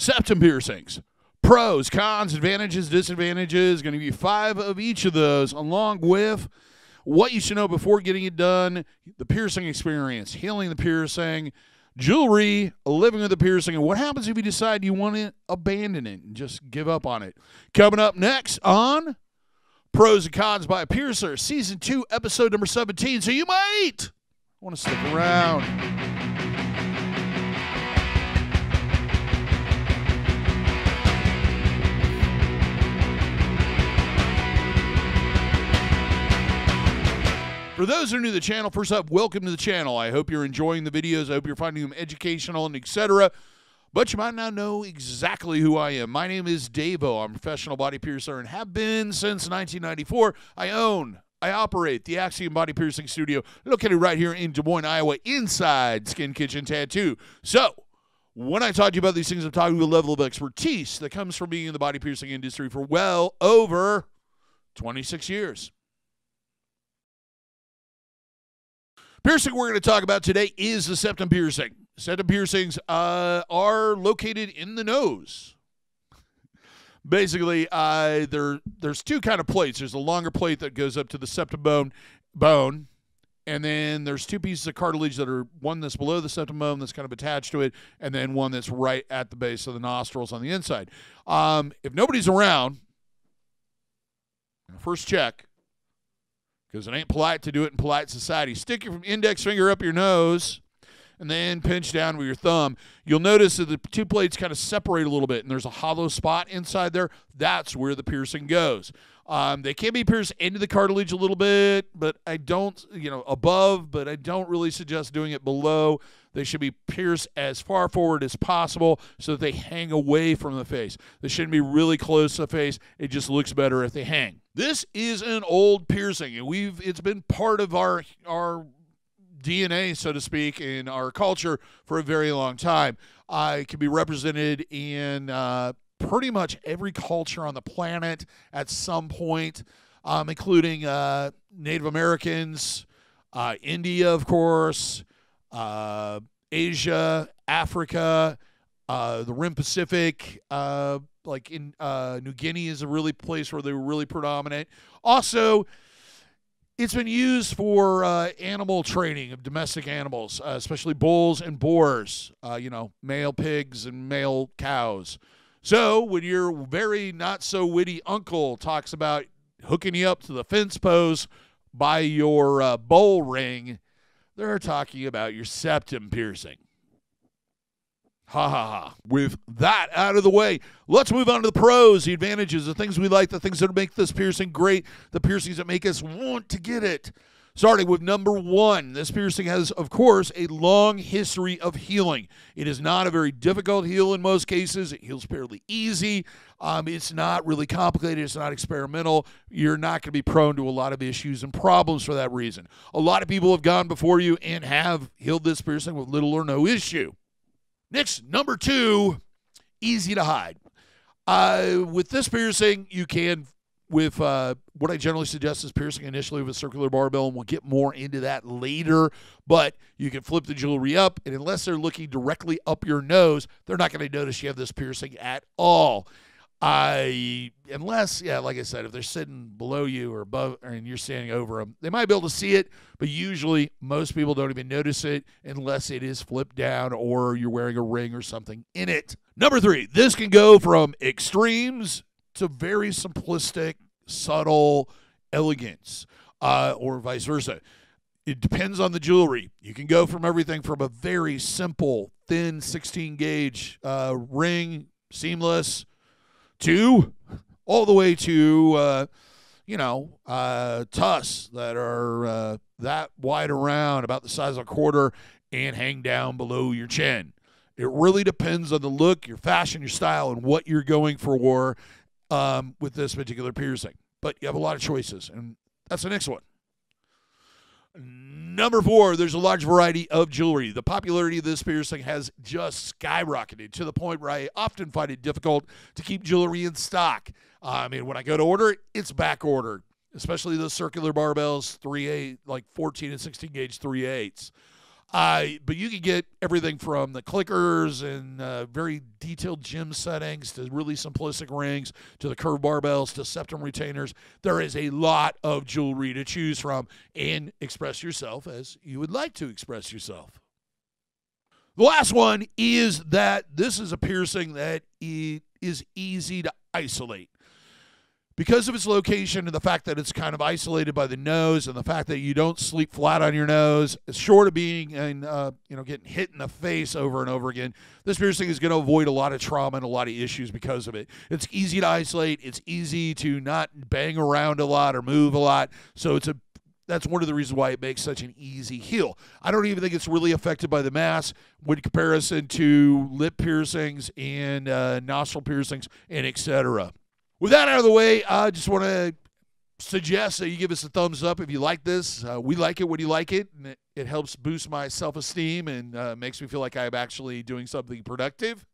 septum piercings. Pros, cons, advantages, disadvantages. Going to give you 5 of each of those, along with what you should know before getting it done, the piercing experience, healing the piercing, jewelry, living with the piercing, and what happens if you decide you want to abandon it and just give up on it. Coming up next on Pros and Cons by a Piercer, Season 2, Episode Number 17. So you might want to stick around. For those who are new to the channel, first up, welcome to the channel. I hope you're enjoying the videos. I hope you're finding them educational and etc. But you might not know exactly who I am. My name is Davo. I'm a professional body piercer and have been since 1994. I operate the Axiom Body Piercing Studio, located right here in Des Moines, Iowa, inside Skin Kitchen Tattoo. So, when I talk to you about these things, I'm talking about a level of expertise that comes from being in the body piercing industry for well over 26 years. Piercing we're going to talk about today is the septum piercing. Septum piercings are located in the nose. Basically, there's two kind of plates. There's a longer plate that goes up to the septum bone, and then there's two pieces of cartilage that are one that's below the septum bone that's kind of attached to it, and then one that's right at the base of the nostrils on the inside. If nobody's around, first check, because it ain't polite to do it in polite society. Stick your index finger up your nose and then pinch down with your thumb. You'll notice that the two plates kind of separate a little bit, and there's a hollow spot inside there. That's where the piercing goes. They can be pierced into the cartilage a little bit, but I don't, above, but I don't really suggest doing it below. They should be pierced as far forward as possible so that they hang away from the face. They shouldn't be really close to the face. It just looks better if they hang. This is an old piercing, and it's been part of our DNA, so to speak, in our culture for a very long time. It can be represented in pretty much every culture on the planet at some point, including Native Americans, India, of course, Asia, Africa, the Rim Pacific, like in New Guinea is a really place where they were really predominant. Also, it's been used for animal training of domestic animals, especially bulls and boars, male pigs and male cows. So when your very not-so-witty uncle talks about hooking you up to the fence post by your bull ring, they're talking about your septum piercing. Ha ha ha. With that out of the way, let's move on to the pros, the advantages, the things we like, the things that make this piercing great, the piercings that make us want to get it. Starting with number 1, this piercing has, of course, a long history of healing. It is not a very difficult heal in most cases. It heals fairly easy. It's not really complicated. It's not experimental. You're not going to be prone to a lot of issues and problems for that reason. A lot of people have gone before you and have healed this piercing with little or no issue. Next, number 2, easy to hide. With this piercing, you can, with what I generally suggest is piercing initially with a circular barbell, and we'll get more into that later, but you can flip the jewelry up, and unless they're looking directly up your nose, they're not going to notice you have this piercing at all. Unless, yeah, like I said, if they're sitting below you or above, and you're standing over them, they might be able to see it, but usually most people don't even notice it unless it is flipped down or you're wearing a ring or something in it. Number 3, this can go from extremes to very simplistic, subtle elegance, or vice versa. It depends on the jewelry. You can go from everything from a very simple, thin 16-gauge ring, seamless, to all the way to, tusks that are that wide around, about the size of a quarter, and hang down below your chin. It really depends on the look, your fashion, your style, and what you're going for with this particular piercing. But you have a lot of choices, and that's the next one. Number 4, there's a large variety of jewelry. The popularity of this piercing has just skyrocketed to the point where I often find it difficult to keep jewelry in stock. When I go to order it, it's back ordered, especially those circular barbells, 3/8, like 14 and 16 gauge 3/8. But you can get everything from the clickers and very detailed gym settings to really simplistic rings to the curved barbells to septum retainers. There is a lot of jewelry to choose from and express yourself as you would like to express yourself. The last one is that this is a piercing that it is easy to isolate. Because of its location and the fact that it's kind of isolated by the nose and the fact that you don't sleep flat on your nose, short of being and getting hit in the face over and over again, this piercing is going to avoid a lot of trauma and a lot of issues because of it. It's easy to isolate. It's easy to not bang around a lot or move a lot. So it's that's one of the reasons why it makes such an easy heal. I don't even think it's really affected by the mass when comparison to lip piercings and nostril piercings and etc. With that out of the way, I just want to suggest that you give us a thumbs up if you like this. We like it when you like it, and it helps boost my self-esteem and makes me feel like I'm actually doing something productive.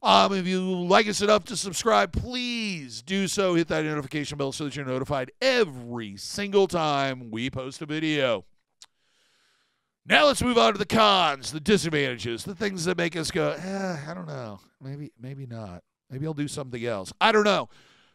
If you like us enough to subscribe, please do so. Hit that notification bell so that you're notified every single time we post a video. Now let's move on to the cons, the disadvantages, the things that make us go, I don't know, maybe not. Maybe I'll do something else. I don't know.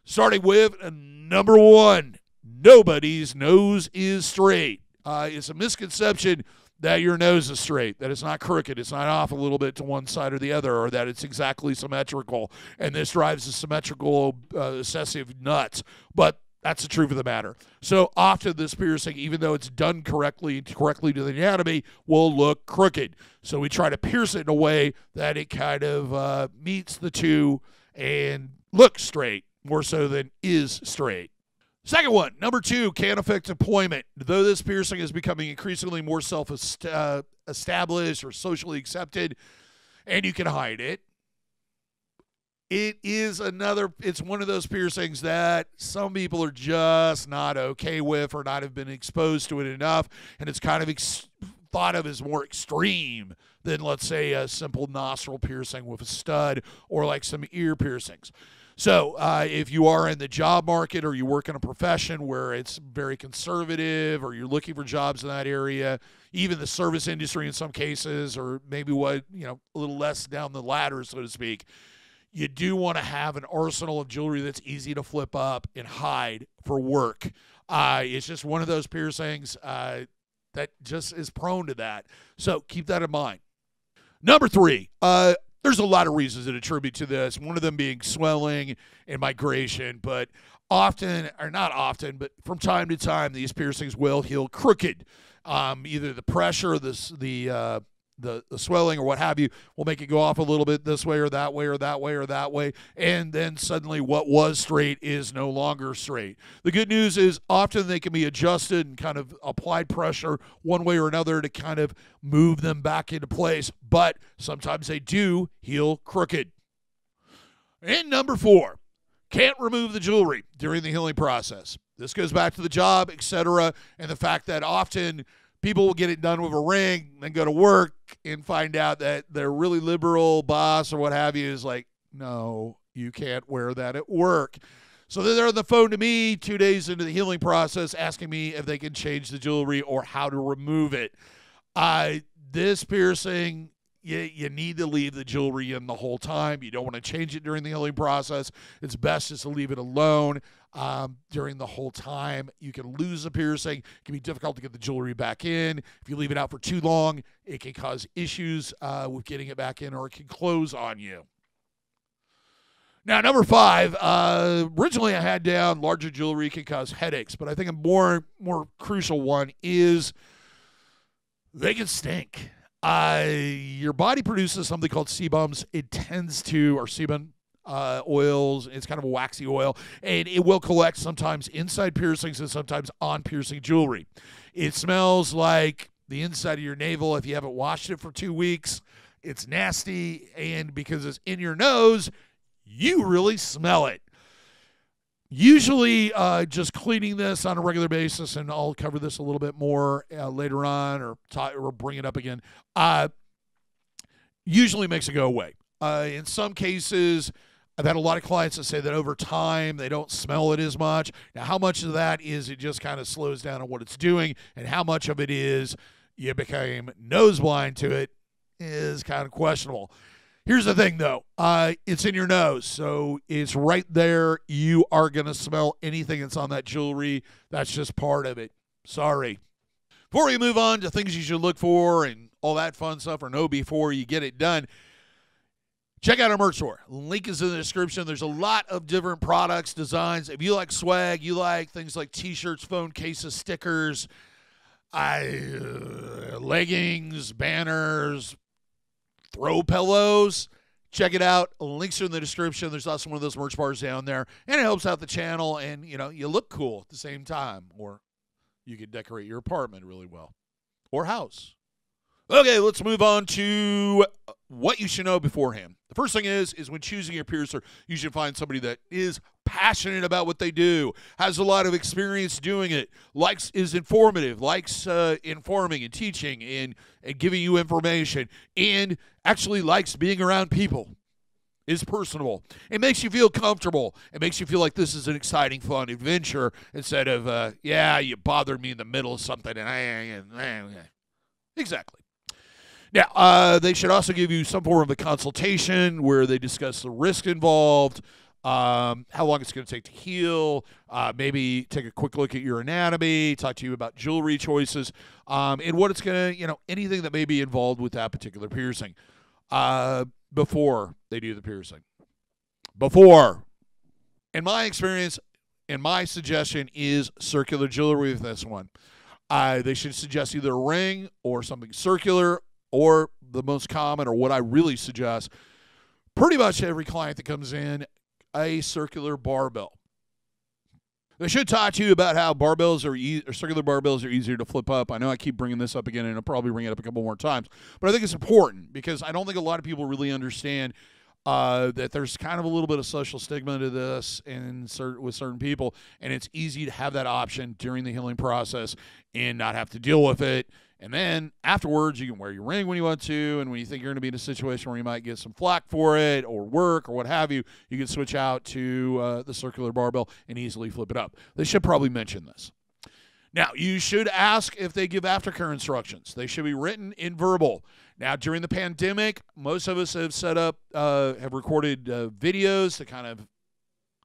Starting with number one, nobody's nose is straight. It's a misconception that your nose is straight, that it's not crooked, it's not off a little bit to one side or the other, or that it's exactly symmetrical, and this drives the symmetrical obsessive nuts. But that's the truth of the matter. So often this piercing, even though it's done correctly to the anatomy, will look crooked. So we try to pierce it in a way that it kind of meets the two and looks straight, more so than is straight. Second one, number two, can affect employment. Though this piercing is becoming increasingly more self-established or socially accepted, and you can hide it, it's one of those piercings that some people are just not okay with or not have been exposed to it enough, and it's kind of thought of as more extreme than, let's say, a simple nostril piercing with a stud or like some ear piercings. So if you are in the job market or you work in a profession where it's very conservative or you're looking for jobs in that area, even the service industry in some cases, or maybe a little less down the ladder, so to speak, you do want to have an arsenal of jewelry that's easy to flip up and hide for work. It's just one of those piercings that just is prone to that. So keep that in mind. Number three, there's a lot of reasons that attribute to this, one of them being swelling and migration, but from time to time, these piercings will heal crooked. Either the pressure, the swelling or what have you will make it go off a little bit this way or that way or that way or that way, and then suddenly what was straight is no longer straight. The good news is often they can be adjusted and kind of applied pressure one way or another to kind of move them back into place, but sometimes they do heal crooked. And number four, can't remove the jewelry during the healing process. This goes back to the job, etc., and the fact that often people will get it done with a ring, then go to work and find out that their really liberal boss or what have you is like, no, you can't wear that at work. So then they're on the phone to me 2 days into the healing process asking me if they can change the jewelry or how to remove it. This piercing, you need to leave the jewelry in the whole time. You don't want to change it during the healing process. It's best just to leave it alone during the whole time. You can lose the piercing. It can be difficult to get the jewelry back in. If you leave it out for too long, it can cause issues with getting it back in, or it can close on you. Now, number five, originally I had down larger jewelry can cause headaches, but I think a more crucial one is they can stink. Your body produces something called sebums. It tends to, or sebum oils, it's kind of a waxy oil, and it will collect sometimes inside piercings and sometimes on piercing jewelry. It smells like the inside of your navel if you haven't washed it for 2 weeks. It's nasty, and because it's in your nose, you really smell it. Usually just cleaning this on a regular basis, and I'll cover this a little bit more later on or bring it up again, usually makes it go away. In some cases, I've had a lot of clients that say that over time they don't smell it as much. Now, how much of that is it just kind of slows down on what it's doing, and how much of it is you became nose blind to it is kind of questionable. Here's the thing, though. It's in your nose, so it's right there. You are going to smell anything that's on that jewelry. That's just part of it. Sorry. Before we move on to things you should look for and all that fun stuff, or know before you get it done, check out our merch store. Link is in the description. There's a lot of different products, designs. If you like swag, you like things like T-shirts, phone cases, stickers, leggings, banners, throw pillows. Check it out. Links are in the description. There's also one of those merch bars down there. And it helps out the channel. And, you know, you look cool at the same time. Or you can decorate your apartment really well. Or house. Okay, let's move on to what you should know beforehand. The first thing is when choosing your piercer, you should find somebody that is passionate about what they do, has a lot of experience doing it, likes is informative, likes informing and teaching and giving you information, and actually likes being around people, is personable. It makes you feel comfortable. It makes you feel like this is an exciting, fun adventure instead of, yeah, you bothered me in the middle of something. Exactly. Now, they should also give you some form of a consultation where they discuss the risk involved, how long it's going to take to heal, maybe take a quick look at your anatomy, talk to you about jewelry choices, and what it's going to, you know, anything that may be involved with that particular piercing before they do the piercing. Before. In my experience, and my suggestion is circular jewelry with this one. They should suggest either a ring or something circular. Or the most common, or what I really suggest, pretty much every client that comes in, a circular barbell. They should talk to you about how barbells or circular barbells are easier to flip up. I know I keep bringing this up again, and I'll probably bring it up a couple more times. But I think it's important because I don't think a lot of people really understand that there's kind of a little bit of social stigma to this and with certain people. And it's easy to have that option during the healing process and not have to deal with it. And then afterwards, you can wear your ring when you want to, and when you think you're going to be in a situation where you might get some flack for it or work or what have you, you can switch out to the circular barbell and easily flip it up. They should probably mention this. Now, you should ask if they give aftercare instructions. They should be written and verbal. Now, during the pandemic, most of us have set up, have recorded videos to kind of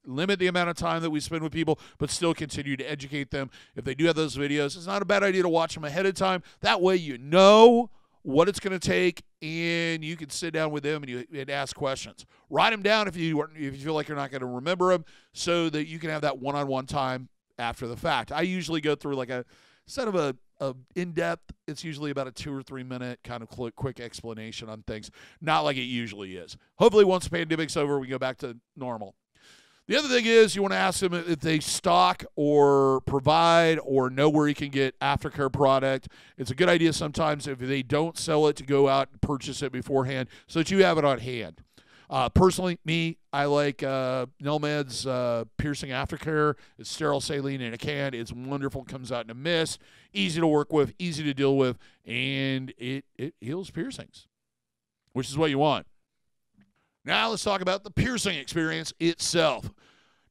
limit the amount of time that we spend with people, but still continue to educate them. If they do have those videos, it's not a bad idea to watch them ahead of time. That way you know what it's going to take, and you can sit down with them and ask questions. Write them down if you feel like you're not going to remember them so that you can have that one-on-one time after the fact. I usually go through like a set of a in-depth, it's usually about a 2 or 3 minute kind of quick explanation on things, not like it usually is. Hopefully once the pandemic's over, we go back to normal. The other thing is you want to ask them if they stock or provide or know where you can get aftercare product. It's a good idea sometimes if they don't sell it to go out and purchase it beforehand so that you have it on hand. Personally, I like NeilMed's piercing aftercare. It's sterile saline in a can. It's wonderful. It comes out in a mist. Easy to work with, easy to deal with, and it heals piercings, which is what you want. Now let's talk about the piercing experience itself.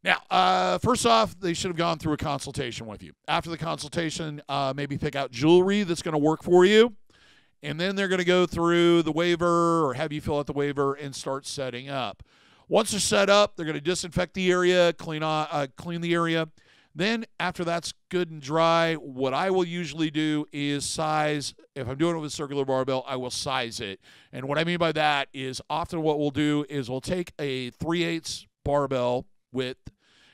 Now, first off, they should have gone through a consultation with you. After the consultation, maybe pick out jewelry that's going to work for you, and then they're going to go through the waiver or have you fill out the waiver and start setting up. Once they're set up, they're going to disinfect the area, clean the area. Then after that's good and dry, what I will usually do is size. If I'm doing it with a circular barbell, I will size it. And what I mean by that is often what we'll do is we'll take a 3/8 barbell width,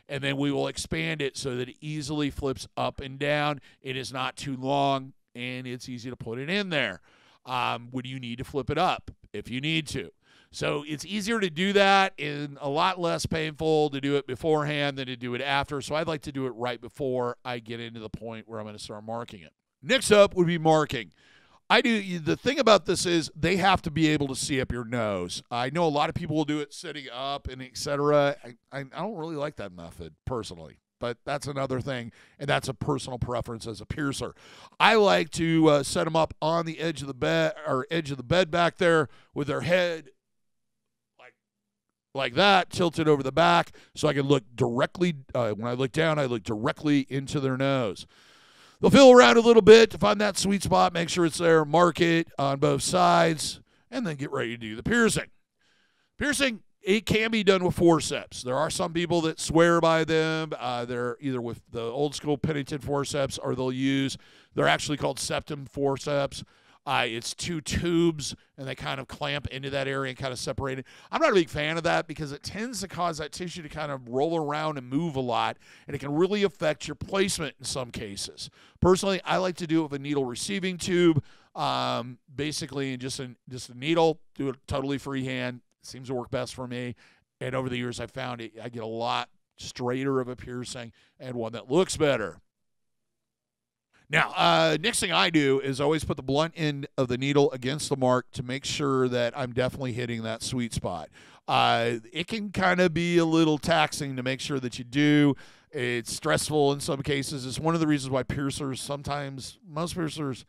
and then we will expand it so that it easily flips up and down. It is not too long, and it's easy to put it in there when you need to flip it up, if you need to. So it's easier to do that and a lot less painful to do it beforehand than to do it after. So I'd like to do it right before I get into the point where I'm going to start marking it. Next up would be marking. The thing about this is they have to be able to see up your nose. I know a lot of people will do it sitting up and et cetera. I don't really like that method personally. But that's another thing, and that's a personal preference as a piercer. I like to set them up on the edge of the bed or edge of the bed back there with their head like that, tilted over the back, so I can look directly, when I look down, I look directly into their nose. They'll feel around a little bit to find that sweet spot, make sure it's there, mark it on both sides, and then get ready to do the piercing. Piercing, it can be done with forceps. There are some people that swear by them. They're either with the old school Pennington forceps or they'll use, they're actually called septum forceps. It's two tubes, and they kind of clamp into that area and kind of separate it. I'm not a big fan of that because it tends to cause that tissue to kind of roll around and move a lot, and it can really affect your placement in some cases. Personally, I like to do it with a needle receiving tube, basically just a needle, do it totally freehand. It seems to work best for me, and over the years I found it, I get a lot straighter of a piercing and one that looks better. Now, next thing I do is always put the blunt end of the needle against the mark to make sure that I'm definitely hitting that sweet spot. It can kind of be a little taxing to make sure that you do. It's stressful in some cases. It's one of the reasons why piercers sometimes, most piercers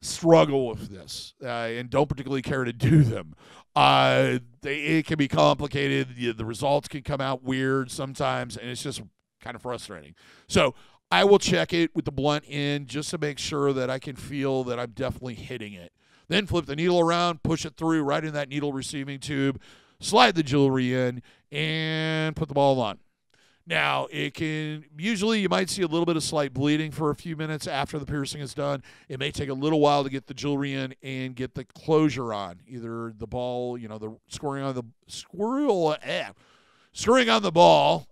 struggle with this and don't particularly care to do them. It can be complicated. The results can come out weird sometimes, and it's just kind of frustrating. So I will check it with the blunt end just to make sure that I can feel that I'm definitely hitting it. Then flip the needle around, push it through right in that needle receiving tube, slide the jewelry in, and put the ball on. Now, it can usually you might see a little bit of slight bleeding for a few minutes after the piercing is done. It may take a little while to get the jewelry in and get the closure on, either the ball, you know, the scoring on the screwing on the ball.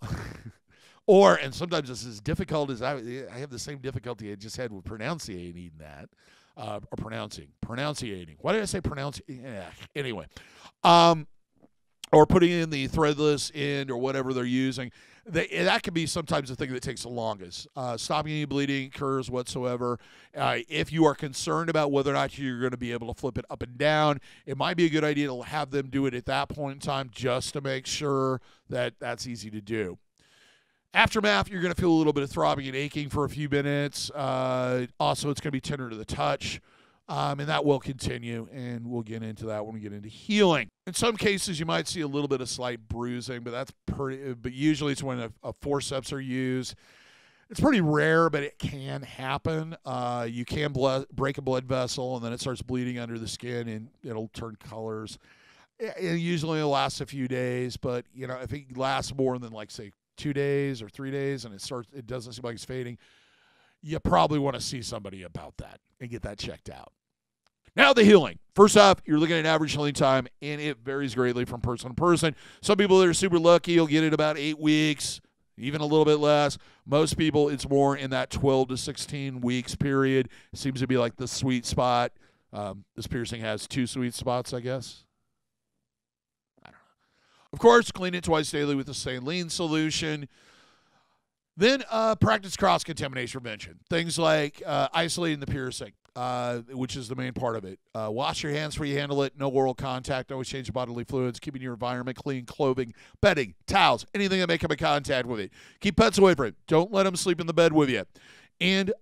Or, and sometimes it's as difficult as I have the same difficulty I just had with pronunciating that, or pronunciating. Why did I say pronunciating? Anyway, or putting in the threadless end or whatever they're using. That can be sometimes the thing that takes the longest. Stopping any bleeding occurs whatsoever. If you are concerned about whether or not you're going to be able to flip it up and down, it might be a good idea to have them do it at that point in time just to make sure that that's easy to do. Aftermath, you're going to feel a little bit of throbbing and aching for a few minutes. Also, it's going to be tender to the touch, and that will continue, and we'll get into that when we get into healing. In some cases, you might see a little bit of slight bruising, but that's pretty. But usually it's when a forceps are used. It's pretty rare, but it can happen. You can break a blood vessel, and then it starts bleeding under the skin, and it'll turn colors. It usually lasts a few days, but you know if it lasts more than, like, say, 2 days or 3 days, and it doesn't seem like it's fading, you probably want to see somebody about that and get that checked out. Now the healing. First off, you're looking at an average healing time, and it varies greatly from person to person. Some people that are super lucky will get it about 8 weeks, even a little bit less. Most people, it's more in that 12 to 16 weeks period. It seems to be like the sweet spot. This piercing has two sweet spots, I guess. Of course, clean it twice daily with a saline solution. Then practice cross-contamination prevention. Things like isolating the piercing, which is the main part of it. Wash your hands before you handle it. No oral contact. Always change bodily fluids. Keeping your environment clean. Clothing, bedding, towels, anything that may come in contact with it. Keep pets away from it. Don't let them sleep in the bed with you. And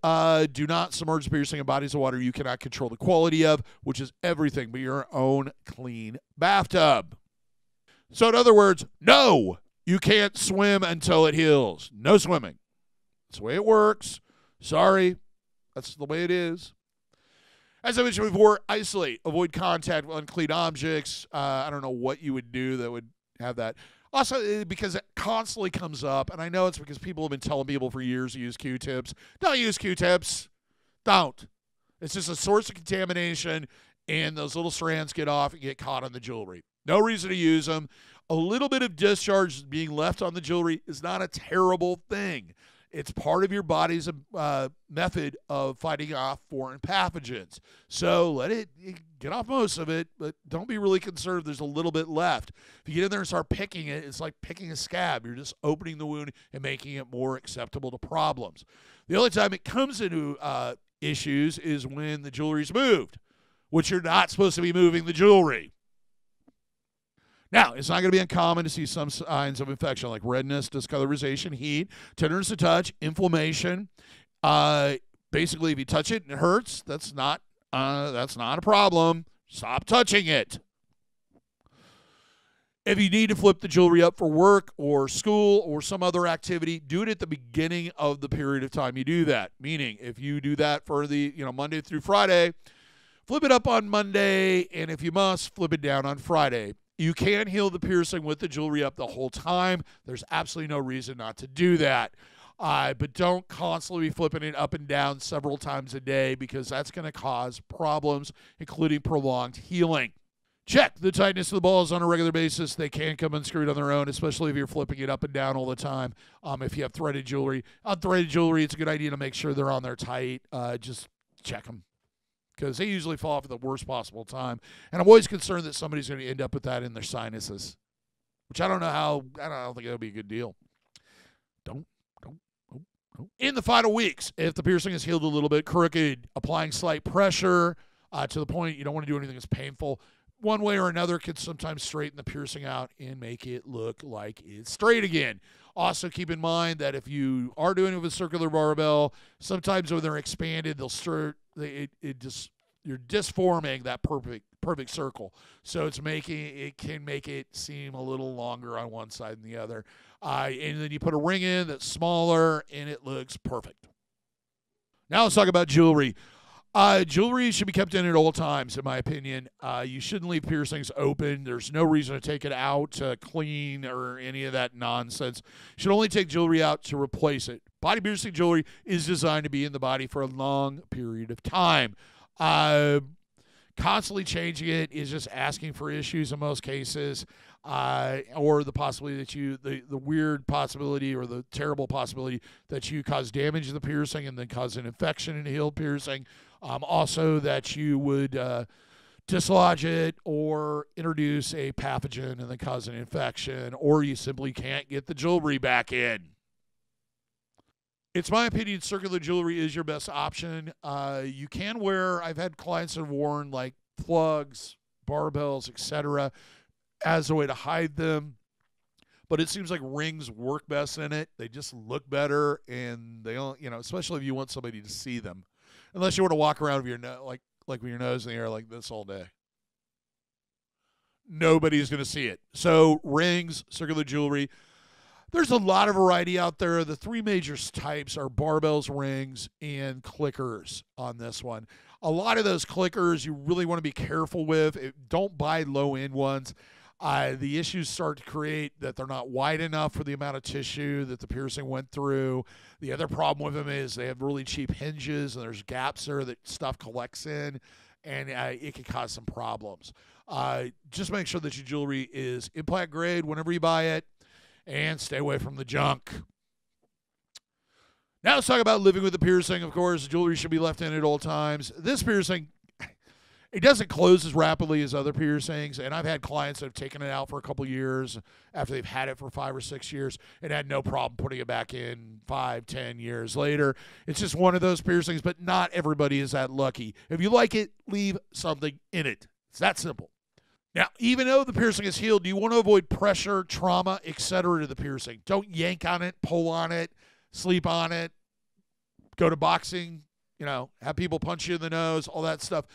do not submerge the piercing in bodies of water you cannot control the quality of, which is everything but your own clean bathtub. So, in other words, no, you can't swim until it heals. No swimming. That's the way it works. Sorry. That's the way it is. As I mentioned before, isolate. Avoid contact with unclean objects. I don't know what you would do that would have that. Also, because it constantly comes up, and I know it's because people have been telling people for years to use Q-tips. Don't use Q-tips. Don't. It's just a source of contamination, and those little strands get off and get caught on the jewelry. No reason to use them. A little bit of discharge being left on the jewelry is not a terrible thing. It's part of your body's method of fighting off foreign pathogens. So let it get off most of it, but don't be really concerned if there's a little bit left. If you get in there and start picking it, it's like picking a scab. You're just opening the wound and making it more acceptable to problems. The only time it comes into issues is when the jewelry's moved, which you're not supposed to be moving the jewelry. Now, it's not going to be uncommon to see some signs of infection like redness, discolorization, heat, tenderness to touch, inflammation. Basically, if you touch it and it hurts, that's not a problem. Stop touching it. If you need to flip the jewelry up for work or school or some other activity, do it at the beginning of the period of time you do that. Meaning, if you do that for the, Monday through Friday, flip it up on Monday, and if you must, flip it down on Friday. You can heal the piercing with the jewelry up the whole time. There's absolutely no reason not to do that. But don't constantly be flipping it up and down several times a day, because that's going to cause problems, including prolonged healing. Check the tightness of the balls on a regular basis. They can come unscrewed on their own, especially if you're flipping it up and down all the time. If you have threaded jewelry, it's a good idea to make sure they're on there tight. Just check them, because they usually fall off at the worst possible time. And I'm always concerned that somebody's going to end up with that in their sinuses, which I don't know how. I don't think that would be a good deal. Don't. In the final weeks, if the piercing is healed a little bit crooked, applying slight pressure to the point you don't want to do anything that's painful, one way or another, can sometimes straighten the piercing out and make it look like it's straight again. Also, keep in mind that if you are doing it with a circular barbell, sometimes when they're expanded, they'll stir. You're disforming that perfect circle, so it can make it seem a little longer on one side than the other. And then you put a ring in that's smaller, and it looks perfect. Now let's talk about jewelry. Jewelry should be kept in at all times, in my opinion. You shouldn't leave piercings open. There's no reason to take it out to clean or any of that nonsense. You should only take jewelry out to replace it. Body piercing jewelry is designed to be in the body for a long period of time. Constantly changing it is just asking for issues in most cases, or the possibility that the terrible possibility that you cause damage to the piercing and then cause an infection in a healed piercing. Also, that you would dislodge it or introduce a pathogen and then cause an infection, or you simply can't get the jewelry back in. It's my opinion circular jewelry is your best option. You can wear, I've had clients that have worn like plugs, barbells, etc., as a way to hide them. But it seems like rings work best in it. They just look better, and they don't, especially if you want somebody to see them. Unless you want to walk around with your with your nose in the air like this all day. Nobody's going to see it. So rings, circular jewelry. There's a lot of variety out there. The three major types are barbells, rings, and clickers on this one. A lot of those clickers you really want to be careful with. Don't buy low-end ones. The issues start to create that they're not wide enough for the amount of tissue that the piercing went through. The other problem with them is they have really cheap hinges, and there's gaps there that stuff collects in, and it can cause some problems. Just make sure that your jewelry is implant grade whenever you buy it, and stay away from the junk. Now let's talk about living with the piercing. Of course, jewelry should be left in at all times. This piercing, it doesn't close as rapidly as other piercings, and I've had clients that have taken it out for a couple years after they've had it for 5 or 6 years and had no problem putting it back in 5, 10 years later. It's just one of those piercings, but not everybody is that lucky. If you like it, leave something in it. It's that simple. Now, even though the piercing is healed, you want to avoid pressure, trauma, etc. to the piercing. Don't yank on it, pull on it, sleep on it, go to boxing, have people punch you in the nose, all that stuff.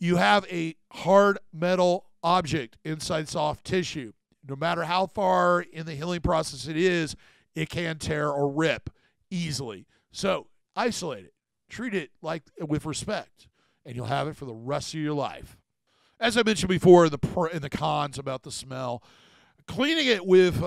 You have a hard metal object inside soft tissue. No matter how far in the healing process it is, it can tear or rip easily. So isolate it, treat it with respect, and you'll have it for the rest of your life. As I mentioned before, the cons about the smell, cleaning it with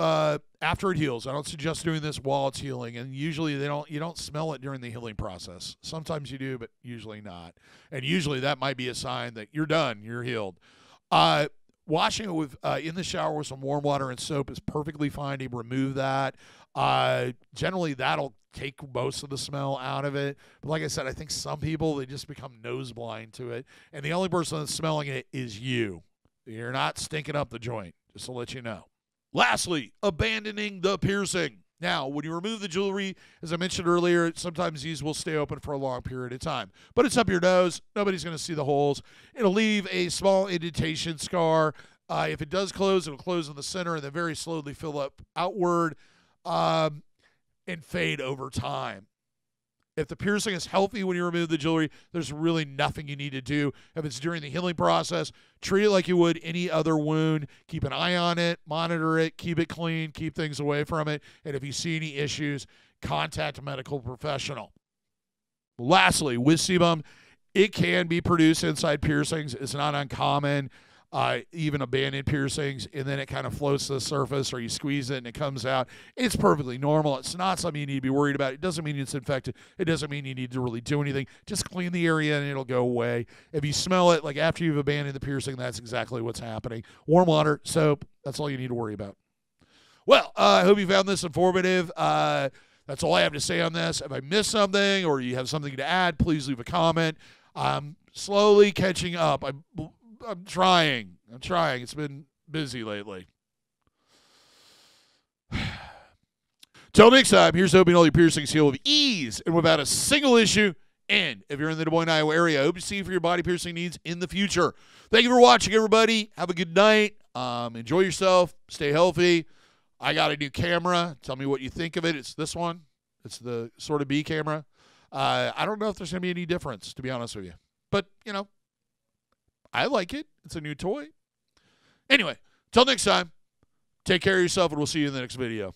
after it heals. I don't suggest doing this while it's healing, and usually you don't smell it during the healing process. Sometimes you do, but usually not. And usually that might be a sign that you're done, you're healed. Washing it in the shower with some warm water and soap is perfectly fine to remove that. Generally, that'll take most of the smell out of it. But like I said, I think some people, they just become nose blind to it. And the only person that's smelling it is you. You're not stinking up the joint, just to let you know. Lastly, abandoning the piercing. Now, when you remove the jewelry, as I mentioned earlier, sometimes these will stay open for a long period of time. But it's up your nose. Nobody's going to see the holes. It'll leave a small indentation scar. If it does close, it'll close in the center and then very slowly fill up outward. And fade over time. If the piercing is healthy when you remove the jewelry, there's really nothing you need to do. If it's during the healing process, treat it like you would any other wound. Keep an eye on it, monitor it, keep it clean, keep things away from it. And if you see any issues, contact a medical professional. Lastly, with sebum, it can be produced inside piercings. It's not uncommon. Even abandoned piercings, and then it kind of floats to the surface, or you squeeze it and it comes out. It's perfectly normal. It's not something you need to be worried about. It doesn't mean it's infected. It doesn't mean you need to really do anything. Just clean the area and it'll go away. If you smell it, like after you've abandoned the piercing, that's exactly what's happening. Warm water, soap, that's all you need to worry about. Well, I hope you found this informative. That's all I have to say on this. If I missed something or you have something to add, please leave a comment. I'm slowly catching up. I'm trying. I'm trying. It's been busy lately. Till next time, here's hoping all your piercings heal with ease and without a single issue. And if you're in the Des Moines, Iowa area, I hope to see you for your body piercing needs in the future. Thank you for watching, everybody. Have a good night. Enjoy yourself. Stay healthy. I got a new camera. Tell me what you think of it. It's this one. It's the sort of B camera. I don't know if there's going to be any difference, to be honest with you. But, you know, I like it. It's a new toy. Anyway, till next time, take care of yourself, and we'll see you in the next video.